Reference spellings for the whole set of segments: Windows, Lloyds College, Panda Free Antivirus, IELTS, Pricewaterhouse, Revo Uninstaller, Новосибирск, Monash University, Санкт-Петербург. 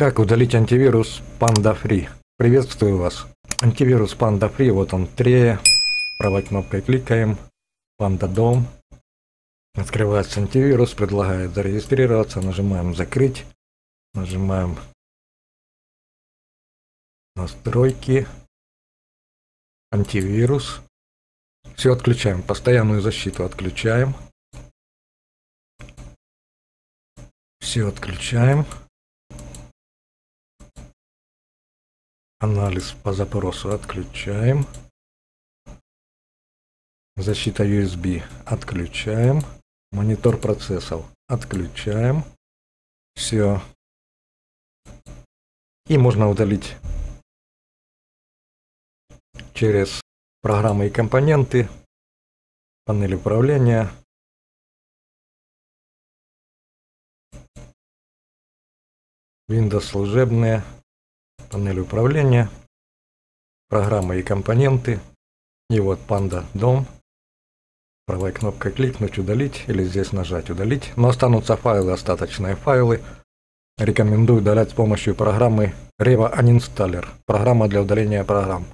Как удалить антивирус Panda Free? Приветствую вас. Антивирус Panda Free, вот он, тре. Правой кнопкой кликаем. Panda Dom. Открывается антивирус, предлагает зарегистрироваться. Нажимаем закрыть. Нажимаем настройки. Антивирус. Все отключаем. Постоянную защиту отключаем. Все отключаем. Анализ по запросу отключаем. Защита USB отключаем. Монитор процессов отключаем. Все. И можно удалить через программы и компоненты, панель управления. Windows служебные, панель управления, программы и компоненты. И вот Panda Dom. Правой кнопкой кликнуть, удалить, или здесь нажать удалить. Но останутся файлы, остаточные файлы. Рекомендую удалять с помощью программы Revo Uninstaller. Программа для удаления программ.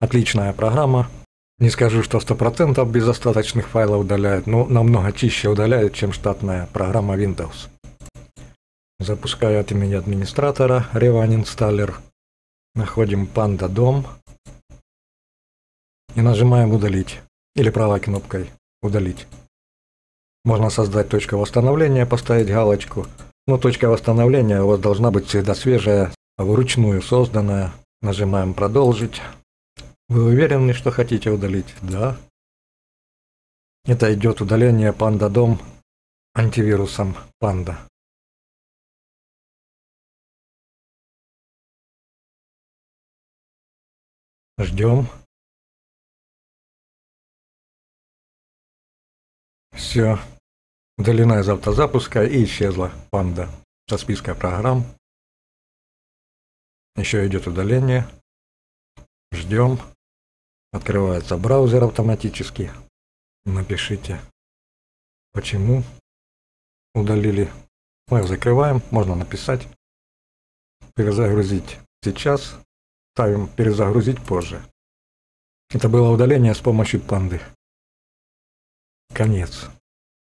Отличная программа. Не скажу, что 100% без остаточных файлов удаляет, но намного чище удаляет, чем штатная программа Windows. Запускаю от имени администратора Revo Uninstaller. Находим Panda Dom. И нажимаем удалить. Или правой кнопкой удалить. Можно создать точку восстановления, поставить галочку. Но точка восстановления у вас должна быть всегда свежая, вручную созданная. Нажимаем продолжить. Вы уверены, что хотите удалить? Да. Это идет удаление Panda Dom антивирусом Panda. Ждем. Все. Удалена из автозапуска и исчезла Panda со списка программ. Еще идет удаление. Ждем. Открывается браузер автоматически. Напишите, почему удалили. Мы закрываем. Можно написать. Перезагрузить сейчас. Ставим перезагрузить позже. Это было удаление с помощью Panda. Конец.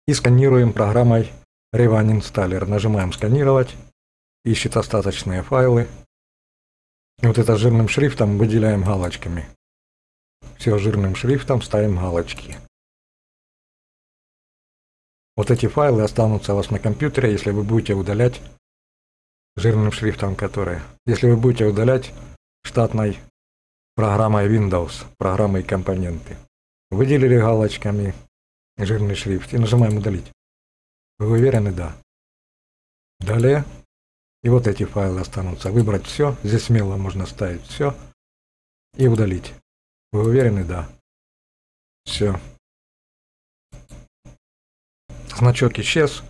И сканируем программой Revo Uninstaller. Нажимаем сканировать. Ищет остаточные файлы. И вот это жирным шрифтом выделяем галочками. Все жирным шрифтом ставим галочки. Вот эти файлы останутся у вас на компьютере, если вы будете удалять жирным шрифтом, которые. Если вы будете удалять штатной программой Windows, программой и компоненты. Выделили галочками жирный шрифт и нажимаем удалить. Вы уверены? Да. Далее. И вот эти файлы останутся. Выбрать все. Здесь смело можно ставить все. И удалить. Вы уверены? Да. Все. Значок исчез.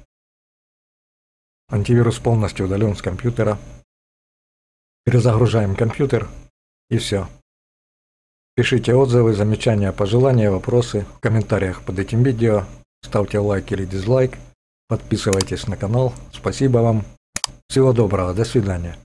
Антивирус полностью удален с компьютера. Перезагружаем компьютер. И все. Пишите отзывы, замечания, пожелания, вопросы в комментариях под этим видео. Ставьте лайк или дизлайк. Подписывайтесь на канал. Спасибо вам. Всего доброго. До свидания.